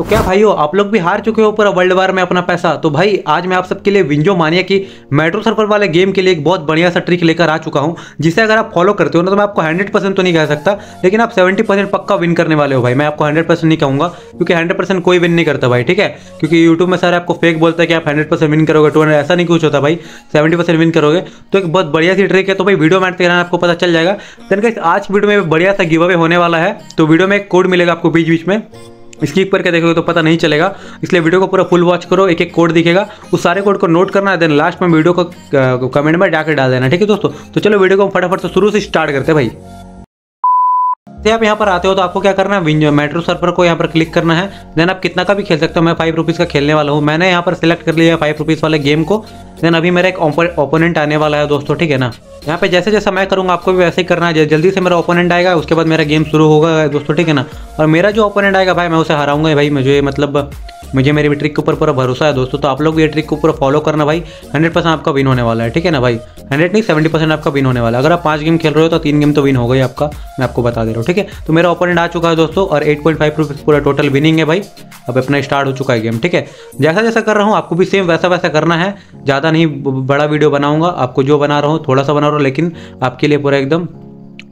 तो क्या भाइयों, आप लोग भी हार चुके हो पूरा वर्ल्ड वार में अपना पैसा। तो भाई आज मैं आप सबके लिए विंजो मानिया की मेट्रो सर्फर वाले गेम के लिए एक बहुत बढ़िया सा ट्रिक लेकर आ चुका हूं, जिसे अगर आप फॉलो करते हो ना तो मैं आपको 100% तो नहीं कह सकता, लेकिन आप 70% पक्का विन करने वाले हो भाई। मैं आपको 100% नहीं कहूँगा क्योंकि 100% कोई विन नहीं करता भाई, ठीक है। क्योंकि यूट्यूब में सारे आपको फेक बोलता है कि आप 100% विन करोगे, 200, ऐसा नहीं कुछ होता भाई, 70% विन करोगे। तो एक बहुत बढ़िया सी ट्रिक है, तो भाई वीडियो में आपको पता चल जाएगा। आज की वीडियो में बढ़िया सा गिव अवे होने वाला है, तो वीडियो में एक कोड मिलेगा आपको बीच बीच में, स्किप करके देखोगे तो पता नहीं चलेगा, इसलिए वीडियो को पूरा फुल वॉच करो। एक एक कोड दिखेगा, उस सारे कोड को नोट करना है, देन लास्ट में वीडियो को कमेंट में जाकर डाल देना, ठीक है दोस्तों। तो चलो वीडियो को फटाफट से शुरू से स्टार्ट करते हैं भाई। तो आप यहाँ पर आते हो तो आपको क्या करना है, विंजो मेट्रो सर्फर को यहाँ पर क्लिक करना है। देन आप कितना का भी खेल सकते हो, मैं 5 रुपीज़ का खेलने वाला हूँ। मैंने यहाँ पर सिलेक्ट कर लिया है 5 रुपीज़ वाले गेम को। देन अभी मेरा एक ओपोनेंट आने वाला है दोस्तों, ठीक है ना। यहाँ पे जैसे जैसा मैं करूँगा आपको भी वैसे ही करना है, जल्दी से मेरा ओपोनेंट आएगा, उसके बाद मेरा गेम शुरू होगा दोस्तों, ठीक है ना। और मेरा जो ओपोनेंट आएगा भाई मैं उसे हराऊंगा भाई, मुझे मतलब मुझे मेरी ट्रिक के ऊपर पूरा भरोसा है दोस्तों। तो आप लोग ये ट्रिक को पूरा फॉलो करना भाई, 100% आपका विन होने वाला है, ठीक है ना भाई। 100 नहीं 70% आपका विन होने वाला है। अगर आप 5 गेम खेल रहे हो तो 3 गेम तो विन हो गई आपका, मैं आपको बता दे रहा हूँ, ठीक है। तो मेरा ओपोनेंट आ चुका है दोस्तों और 8.5 रुपीज़ पूरा टोटल विनिंग है भाई। अब अपना स्टार्ट हो चुका है गेम, ठीक है। जैसा जैसा कर रहा हूँ आपको भी सेम वैसा वैसा करना है, ज़्यादा नहीं बड़ा वीडियो बनाऊँगा, आपको जो बना रहा हूँ थोड़ा सा बना रहा हूँ, लेकिन आपके लिए पूरा एकदम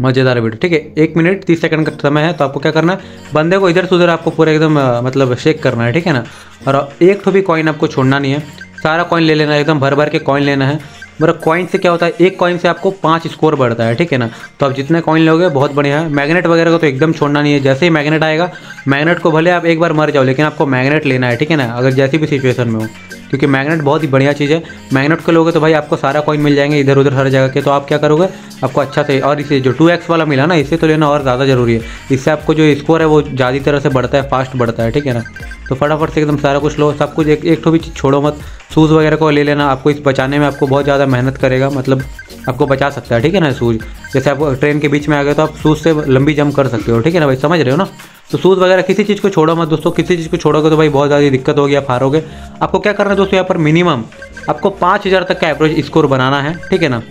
मज़ेदार वीडियो, ठीक है। 1 मिनट 30 सेकंड का समय है, तो आपको क्या करना है, बंदे को इधर से उधर आपको पूरा एकदम मतलब शेक करना है, ठीक है ना। और एक तो भी कॉइन आपको छोड़ना नहीं है, सारा कॉइन ले लेना है, एकदम भर भर के कॉइन लेना है। मेरा कॉइन से क्या होता है, एक कॉइन से आपको 5 स्कोर बढ़ता है, ठीक है ना। तो आप जितने कॉइन लोगे बहुत बढ़िया है। मैग्नेट वगैरह को तो एकदम छोड़ना नहीं है, जैसे ही मैग्नेट आएगा, मैग्नेट को भले आप एक बार मर जाओ लेकिन आपको मैग्नेट लेना है, ठीक है ना, अगर जैसी भी सिचुएशन में हो, क्योंकि मैग्नेट बहुत ही बढ़िया चीज़ है। मैग्नेट को लोगे तो भाई आपको सारा कॉइन मिल जाएंगे इधर उधर हर जगह के, तो आप क्या करोगे, आपको अच्छा से, और इसे जो 2x वाला मिला ना, इससे तो लेना और ज़्यादा ज़रूरी है, इससे आपको जो स्कोर है वो ज़्यादा तरह से बढ़ता है, फास्ट बढ़ता है, ठीक है ना। तो फटाफट से एकदम सारा कुछ लो, सब कुछ, एक तो भी छोड़ो मत। सूज वगैरह को ले लेना, आपको इस बचाने में आपको बहुत ज़्यादा मेहनत करेगा, मतलब आपको बचा सकता है, ठीक है ना। सूज जैसे आप ट्रेन के बीच में आ गए तो आप सूज से लंबी जंप कर सकते हो, ठीक है ना भाई, समझ रहे हो ना। तो सूज वगैरह किसी चीज़ को छोड़ो मत दोस्तों, किसी चीज़ को छोड़ोगे तो भाई बहुत ज़्यादा दिक्कत होगी, आप हारोगे। आपको क्या करना है दोस्तों, यहाँ पर मिनिमम आपको 5000 तक का एवरेज स्कोर बनाना है, ठीक है ना,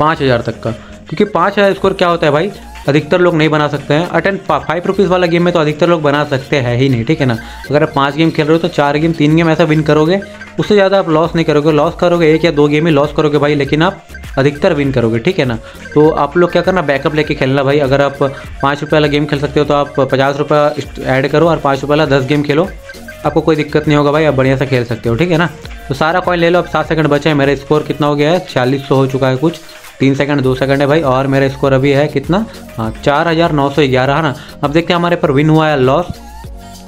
5000 तक का, क्योंकि 5000 स्कोर क्या होता है भाई, अधिकतर लोग नहीं बना सकते हैं। अटेंड 5 रुपीज़ वाला गेम में तो अधिकतर लोग बना सकते हैं ही नहीं, ठीक है ना। अगर आप 5 गेम खेल रहे हो तो 4 गेम 3 गेम ऐसा विन करोगे, उससे ज़्यादा आप लॉस नहीं करोगे, लॉस करोगे 1 या 2 गेम ही लॉस करोगे भाई, लेकिन आप अधिकतर विन करोगे, ठीक है ना। तो आप लोग क्या करना, बैकअप लेके खेलना भाई। अगर आप 5 रुपये वाला गेम खेल सकते हो तो आप 50 रुपये ऐड करो और 5 रुपये वाला 10 गेम खेलो, आपको कोई दिक्कत नहीं होगा भाई, आप बढ़िया से खेल सकते हो, ठीक है ना। तो सारा कॉइन ले लो। अब 7 सेकंड बचे हैं, मेरा स्कोर कितना हो गया है, 4600 हो चुका है कुछ, 3 सेकंड 2 सेकंड है भाई, और मेरा स्कोर अभी है कितना, हाँ 4911 है ना। अब देखते हैं हमारे पर विन हुआ है लॉस,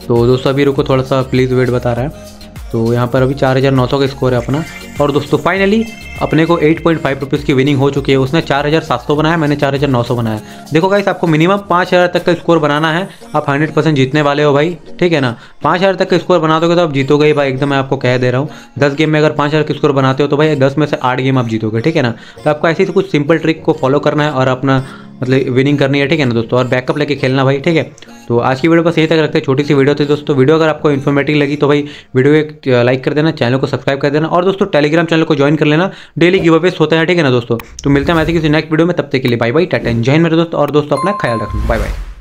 तो दोस्तों अभी रुको थोड़ा सा प्लीज़, वेट बता रहा है। तो यहाँ पर अभी 4900 का स्कोर है अपना। और दोस्तों फाइनली अपने को 8.5 रुपीज़ की विनिंग हो चुकी है, उसने 4700 बनाया, मैंने 4900 बनाया। देखो गाइस, आपको मिनिमम 5000 तक का स्कोर बनाना है, आप 100% जीतने वाले हो भाई, ठीक है ना। 5000 तक का स्कोर बना दोगे तो आप जीतोगे भाई, एकदम मैं आपको कह दे रहा हूँ। 10 गेम में अगर 5000 का स्कोर बनाते हो तो भाई 10 में से 8 गेम आप जीतोगे, ठीक है ना। तो आपको ऐसी कुछ सिंपल ट्रिक को फॉलो करना है और अपना मतलब विनिंग करनी है, ठीक है ना दोस्तों, और बैकअप लेके खेलना भाई, ठीक है। तो आज की वीडियो बस यही तक रखते हैं, छोटी सी वीडियो थी दोस्तों। वीडियो अगर आपको इन्फॉर्मेटिव लगी तो भाई वीडियो एक लाइक कर देना, चैनल को सब्सक्राइब कर देना, और दोस्तों टेलीग्राम चैनल को ज्वाइन कर लेना, डेली गिव अवेज होते हैं, ठीक है ना दोस्तों। तो मिलते हैं ऐसे किसी नेक्स्ट वीडियो में, तब तक के लिए बाय बाय, टाटा एंड जय हिंद मेरे दोस्त, और दोस्तों अपना ख्याल रखना, बाय बाय।